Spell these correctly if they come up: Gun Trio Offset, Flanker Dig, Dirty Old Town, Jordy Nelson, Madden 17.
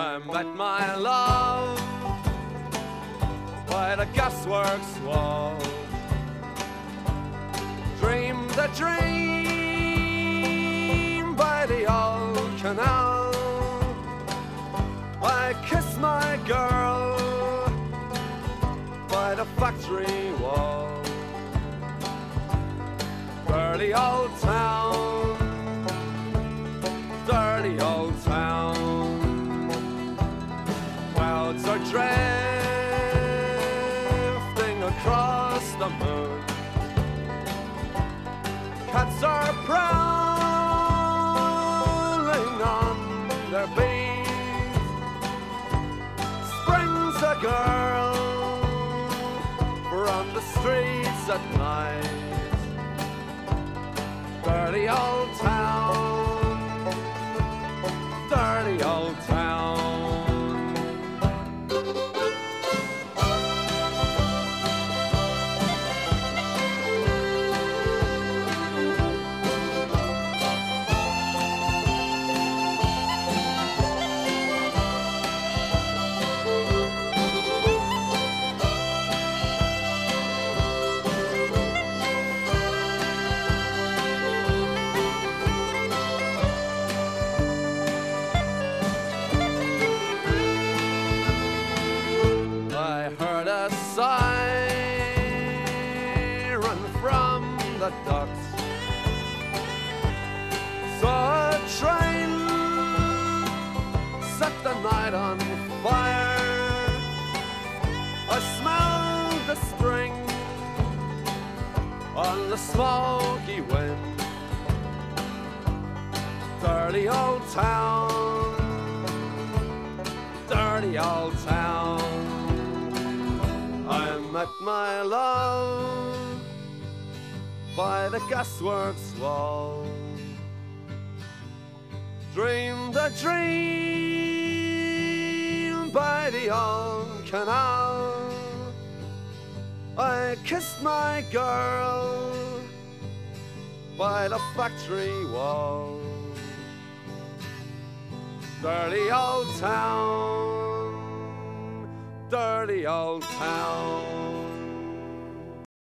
time that my love by the gasworks wall dreamed a dream by the old canal. I kissed my girl by the factory wall. Dirty old town, dirty old town. Clouds are drifting across the moon. Cats are prowling on their beat. Springs a girl from the streets at night. Dirty old town, dirty old town. Siren from the docks, saw a train set the night on fire. I smelled the spring on the smoky wind. Dirty old town, dirty old town. I met my love by the gasworks wall, dreamed a dream by the old canal. I kissed my girl by the factory wall. Dirty old town, dirty old town.